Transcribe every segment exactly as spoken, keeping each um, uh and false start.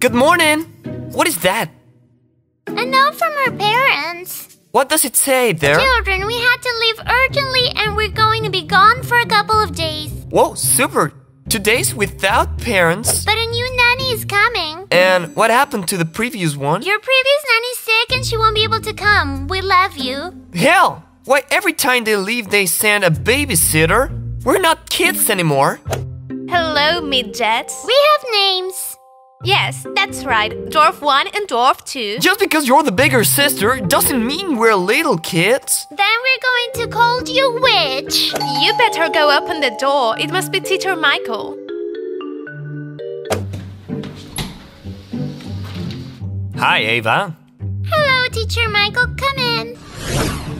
Good morning! What is that? A note from our parents. What does it say there? Children, we had to leave urgently and we're going to be gone for a couple of days. Whoa, super! Two days without parents. But a new nanny is coming. And what happened to the previous one? Your previous nanny's sick and she won't be able to come. We love you. Hell! Why every time they leave they send a babysitter? We're not kids anymore. Hello, midgets. We have names. Yes, that's right. Dwarf one and Dwarf two. Just because you're the bigger sister doesn't mean we're little kids. Then we're going to call you witch. You better go open the door. It must be Teacher Michael. Hi, Ava. Hello, Teacher Michael. Come in.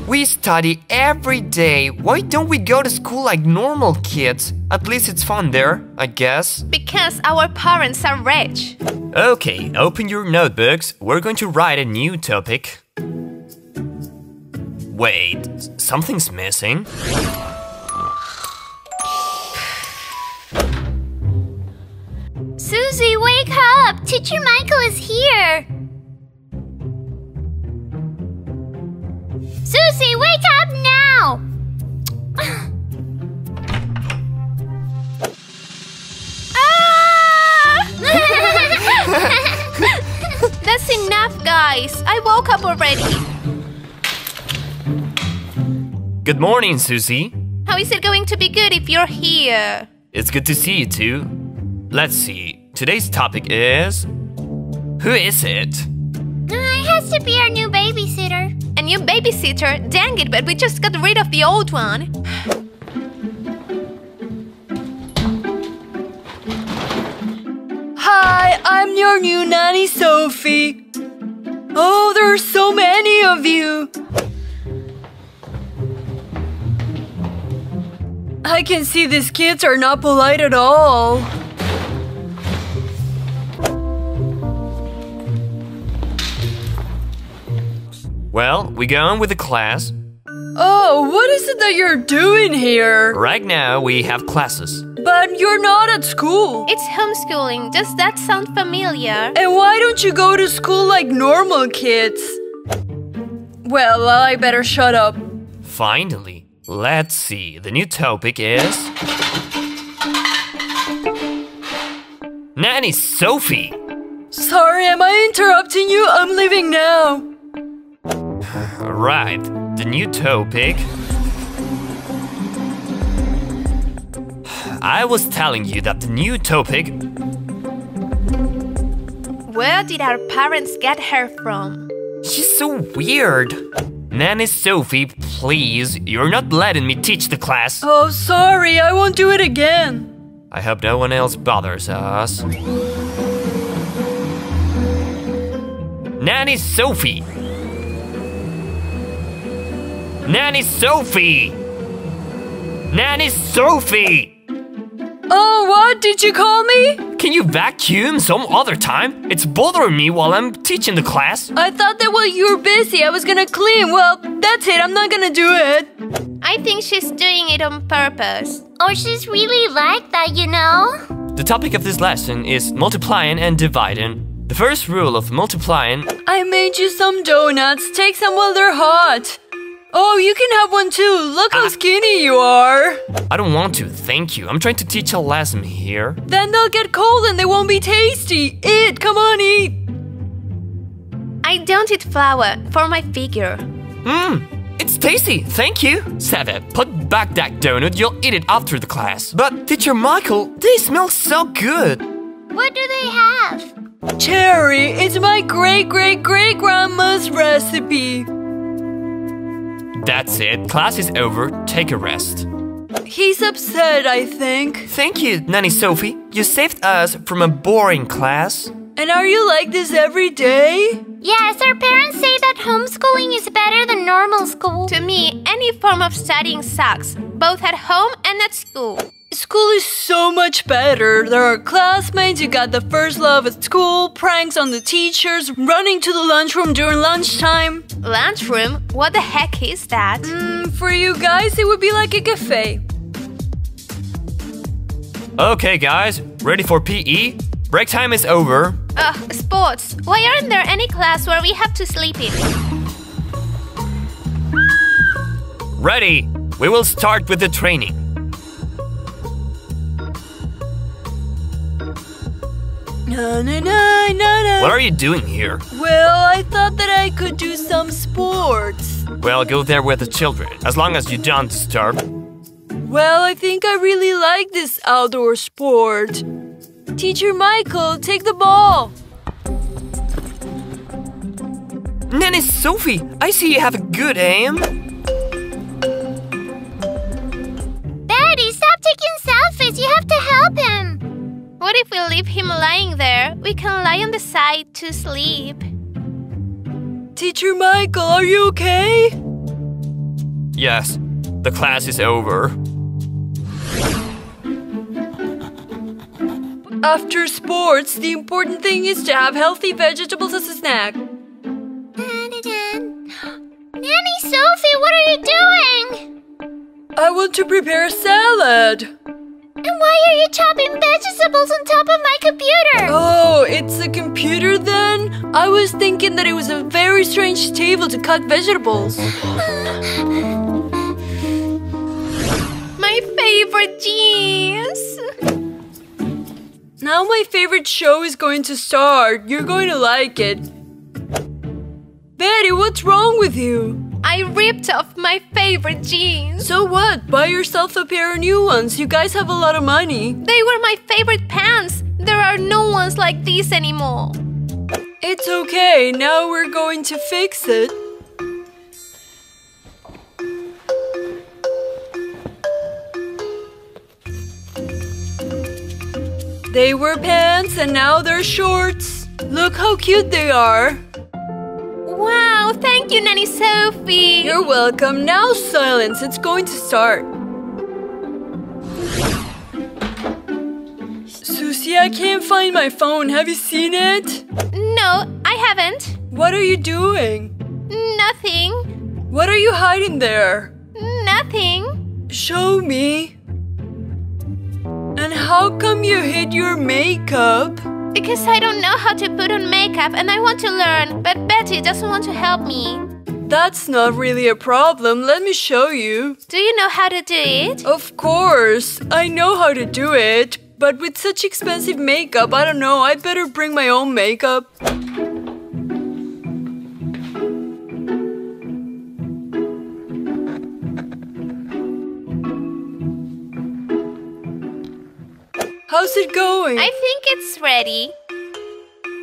We study every day. Why don't we go to school like normal kids? At least it's fun there, I guess. Because our parents are rich. Okay, open your notebooks. We're going to write a new topic. Wait, something's missing. Susie, wake up! Teacher Michael is here! Susie, wake up now! That's enough, guys. I woke up already. Good morning, Susie. How is it going to be good if you're here? It's good to see you too. Let's see. Today's topic is... Who is it? Uh, it has to be our new babysitter. A new babysitter? Dang it, but we just got rid of the old one. Hi, I'm your new nanny, Sophie. Oh, there are so many of you. I can see these kids are not polite at all. Well, we go on with the class. Oh, what is it that you're doing here? Right now, we have classes. But you're not at school. It's homeschooling. Does that sound familiar? And why don't you go to school like normal kids? Well, I better shut up. Finally. Let's see. The new topic is... Nanny Sophie! Sorry, am I interrupting you? I'm leaving now. Right. The new topic... I was telling you that the new topic... Where did our parents get her from? She's so weird. Nanny Sophie, please, you're not letting me teach the class. Oh, sorry, I won't do it again. I hope no one else bothers us. Nanny Sophie! Nanny Sophie! Nanny Sophie! Oh, what did you call me? Can you vacuum some other time? It's bothering me while I'm teaching the class. I thought that while you were busy, I was gonna clean. Well, that's it. I'm not gonna do it. I think she's doing it on purpose. Or she's really like that, you know? The topic of this lesson is multiplying and dividing. The first rule of multiplying... I made you some donuts. Take some while they're hot. Oh, you can have one too. Look how I, skinny you are. I don't want to, thank you. I'm trying to teach a lesson here. Then they'll get cold and they won't be tasty. Eat, come on, eat. I don't eat flour for my figure. Mmm, it's tasty, thank you. Sava, put back that donut. You'll eat it after the class. But Teacher Michael, they smell so good. What do they have? Cherry, it's my great-great-great-grandma's recipe. That's it. Class is over. Take a rest. He's upset, I think. Thank you, Nanny Sophie. You saved us from a boring class. And are you like this every day? Yes, our parents say that homeschooling is better than normal school. To me, any form of studying sucks, both at home and at school. School is so much better. There are classmates, you got the first love at school, pranks on the teachers, running to the lunchroom during lunchtime. Lunchroom? What the heck is that? Mm, for you guys, it would be like a cafe. Okay, guys, ready for P E? Break time is over. Ugh, sports! Why aren't there any class where we have to sleep in? Ready! We will start with the training. No, no, no, no, no. What are you doing here? Well, I thought that I could do some sports. Well, go there with the children, as long as you don't disturb. Well, I think I really like this outdoor sport. Teacher Michael, take the ball! Nanny Sophie, I see you have a good aim! Daddy, stop taking selfies! You have to help him! What if we leave him lying there? We can lie on the side to sleep. Teacher Michael, are you okay? Yes, the class is over. After sports, the important thing is to have healthy vegetables as a snack. Nanny Sophie, what are you doing? I want to prepare a salad. And why are you chopping vegetables on top of my computer? Oh, it's a computer then? I was thinking that it was a very strange table to cut vegetables. My favorite jeans. Now my favorite show is going to start. You're going to like it. Betty, what's wrong with you? I ripped off my favorite jeans. So what? Buy yourself a pair of new ones. You guys have a lot of money. They were my favorite pants. There are no ones like these anymore. It's okay. Now we're going to fix it. They were pants and now they're shorts. Look how cute they are. Wow, thank you, Nanny Sophie. You're welcome. Now silence, it's going to start. Susie, I can't find my phone. Have you seen it? No, I haven't. What are you doing? Nothing. What are you hiding there? Nothing. Show me. And how come you hid your makeup? Because I don't know how to put on makeup and I want to learn, but Betty doesn't want to help me. That's not really a problem. Let me show you. Do you know how to do it? Of course. I know how to do it. But with such expensive makeup, I don't know. I better bring my own makeup. How's it going? I think it's ready.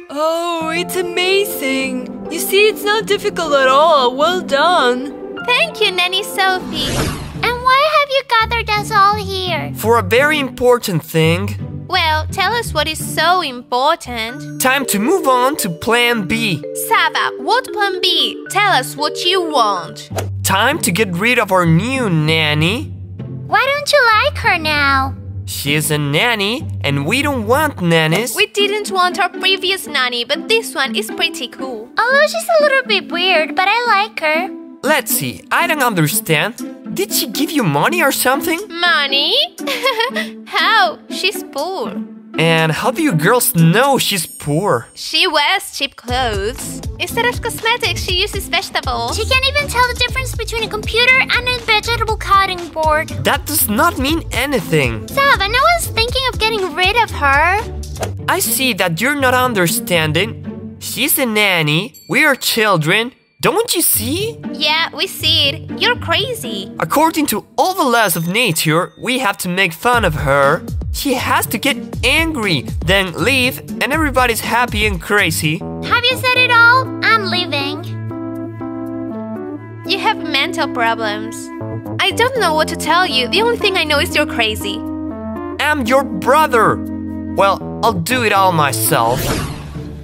Oh, it's amazing. You see, it's not difficult at all. Well done. Thank you, Nanny Sophie. And why have you gathered us all here? For a very important thing. Well, tell us what is so important. Time to move on to Plan B. Sava, what Plan B? Tell us what you want. Time to get rid of our new nanny. Why don't you like her now? She's a nanny, and we don't want nannies. We didn't want our previous nanny, but this one is pretty cool. Although she's a little bit weird, but I like her. Let's see, I don't understand. Did she give you money or something? Money? How? She's poor. And how do you girls know she's poor? She wears cheap clothes. Instead of cosmetics, she uses vegetables. She can't even tell the difference between a computer and a vegetable cutting board. That does not mean anything. Sava, no one's thinking of getting rid of her. I see that you're not understanding. She's a nanny. We are children. Don't you see? Yeah, we see it. You're crazy. According to all the laws of nature, we have to make fun of her. She has to get angry, then leave, and everybody's happy and crazy. Have you said it all? I'm leaving. You have mental problems. I don't know what to tell you. The only thing I know is you're crazy. I'm your brother. Well, I'll do it all myself.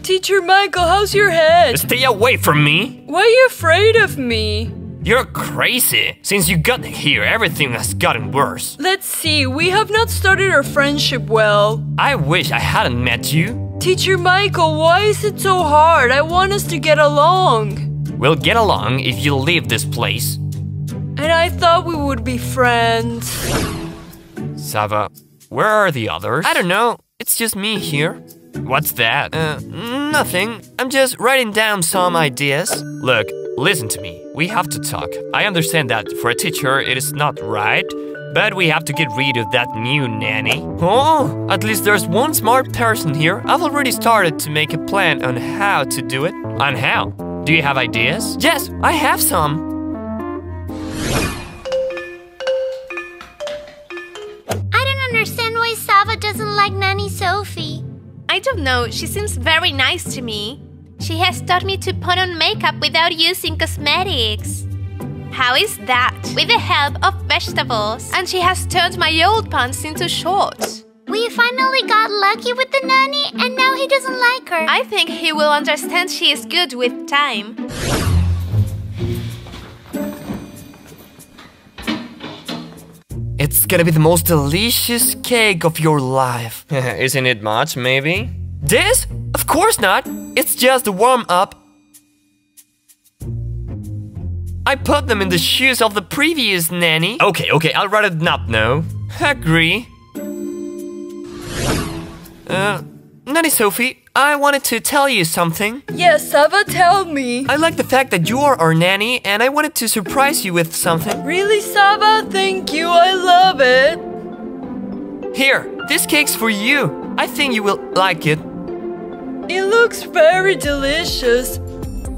Teacher Michael, how's your head? Stay away from me. Why are you afraid of me? You're crazy. Since you got here, everything has gotten worse. Let's see, we have not started our friendship well. I wish I hadn't met you. Teacher Michael, why is it so hard? I want us to get along. We'll get along if you leave this place. And I thought we would be friends. Sava, where are the others? I don't know, it's just me here. What's that? Uh, nothing. I'm just writing down some ideas. Look, listen to me. We have to talk. I understand that for a teacher it is not right, but we have to get rid of that new nanny. Oh, at least there's one smart person here. I've already started to make a plan on how to do it. On how? Do you have ideas? Yes, I have some. Sava doesn't like Nanny Sophie. I don't know, she seems very nice to me. She has taught me to put on makeup without using cosmetics. How is that? With the help of vegetables. And she has turned my old pants into shorts. We finally got lucky with the nanny and now he doesn't like her. I think he will understand she is good with time. It's gonna be the most delicious cake of your life. Isn't it much, maybe? This? Of course not! It's just a warm-up. I put them in the shoes of the previous nanny. Okay, okay, I'd rather not know. Agree. Uh, Nanny Sophie, I wanted to tell you something. Yes, Sava, tell me. I like the fact that you are our nanny and I wanted to surprise you with something. Really, Sava? Thank you, I love it. Here, this cake's for you. I think you will like it. It looks very delicious.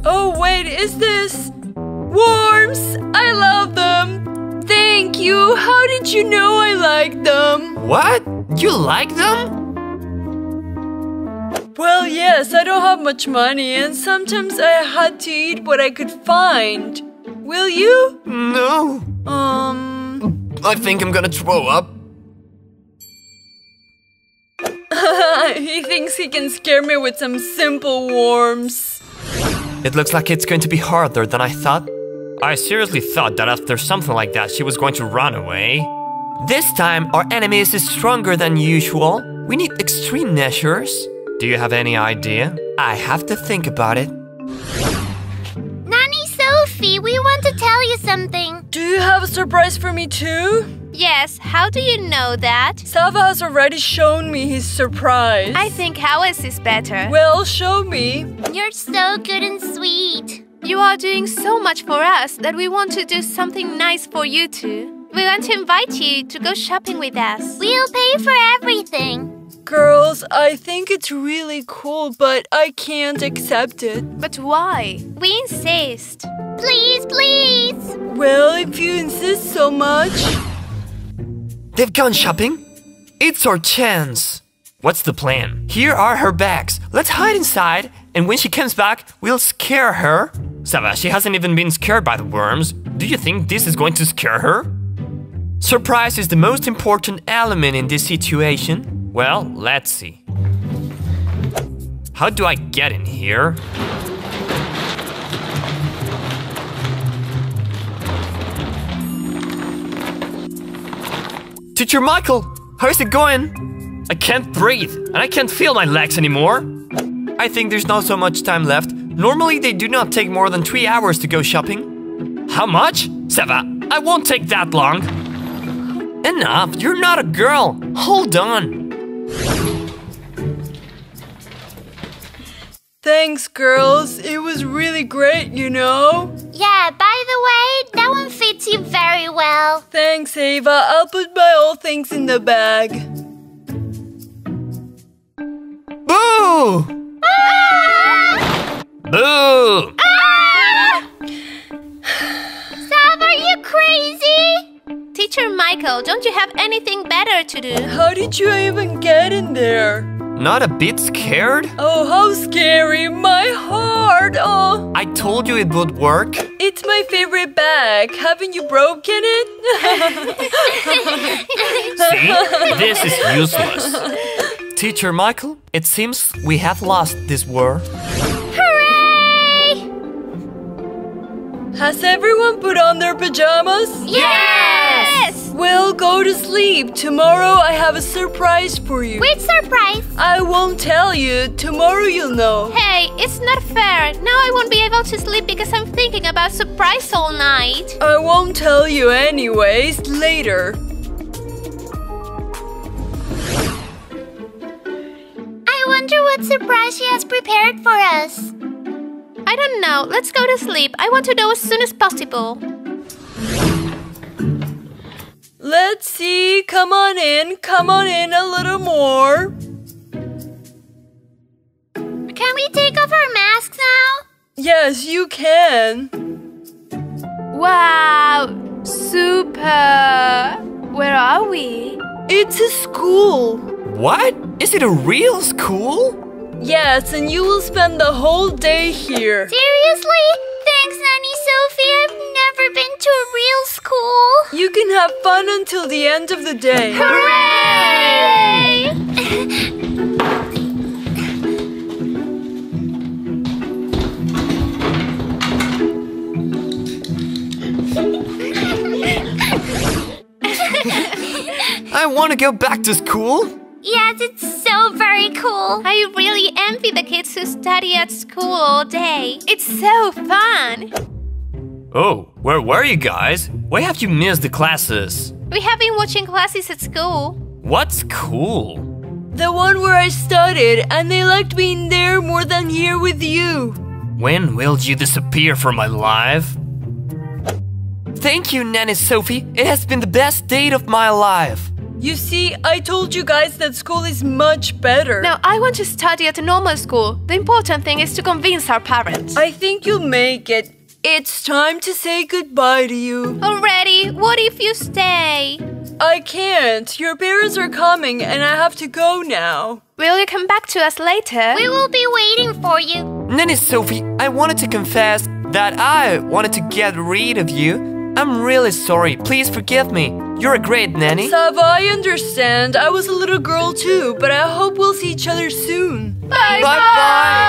Oh wait, is this... worms? I love them. Thank you, how did you know I like them? What? You like them? Well, yes, I don't have much money and sometimes I had to eat what I could find. Will you? No. Um... I think I'm gonna throw up. He thinks he can scare me with some simple worms. It looks like it's going to be harder than I thought. I seriously thought that after something like that she was going to run away. This time our enemy is stronger than usual. We need extreme measures. Do you have any idea? I have to think about it. Nanny Sophie, we want to tell you something. Do you have a surprise for me too? Yes, how do you know that? Sava has already shown me his surprise. I think ours is better. Well, show me. You're so good and sweet. You are doing so much for us that we want to do something nice for you too. We want to invite you to go shopping with us. We'll pay for everything. Girls, I think it's really cool, but I can't accept it. But why? We insist. Please, please! Well, if you insist so much... They've gone shopping? It's our chance. What's the plan? Here are her bags. Let's hide inside, and when she comes back, we'll scare her. Sava, she hasn't even been scared by the worms. Do you think this is going to scare her? Surprise is the most important element in this situation. Well, let's see. How do I get in here? Teacher Michael, how's it going? I can't breathe and I can't feel my legs anymore. I think there's not so much time left. Normally they do not take more than three hours to go shopping. How much? Sava, I won't take that long. Enough, you're not a girl. Hold on. Thanks, girls. It was really great, you know? Yeah, by the way, that one fits you very well. Thanks, Ava. I'll put my old things in the bag. Boo! Ah! Boo! Ah! Sava, are you crazy? Teacher Michael, don't you have anything better to do? How did you even get in there? Not a bit scared? Oh, how scary! My heart! Oh! I told you it would work. It's my favorite bag. Haven't you broken it? See? This is useless. Teacher Michael, it seems we have lost this war. Hooray! Has everyone put on their pajamas? Yes! Well, go to sleep. Tomorrow I have a surprise for you. Which surprise? I won't tell you. Tomorrow you'll know. Hey, it's not fair. Now I won't be able to sleep because I'm thinking about surprise all night. I won't tell you anyways. Later. I wonder what what surprise she has prepared for us. I don't know. Let's go to sleep. I want to know as soon as possible. Let's see. Come on in. Come on in a little more. Can we take off our masks now? Yes, you can. Wow. Super. Where are we? It's a school. What? Is it a real school? Yes, and you will spend the whole day here. Seriously? Thanks, Nanny Sophie. I've never been to a real school. You can have fun until the end of the day. Hooray! I want to go back to school. Yes, it's so very cool. I really envy the kids who study at school all day. It's so fun. Oh, where were you guys? Why have you missed the classes? We have been watching classes at school. What's cool? The one where I studied, and they liked being there more than here with you. When will you disappear from my life? Thank you, Nanny Sophie. It has been the best day of my life. You see, I told you guys that school is much better. Now, I want to study at a normal school. The important thing is to convince our parents. I think you'll make it. It's time to say goodbye to you. Already? What if you stay? I can't. Your parents are coming and I have to go now. Will you come back to us later? We will be waiting for you. Nanny Sophie, I wanted to confess that I wanted to get rid of you. I'm really sorry. Please forgive me. You're a great nanny. Sava, I understand. I was a little girl too, but I hope we'll see each other soon. Bye-bye!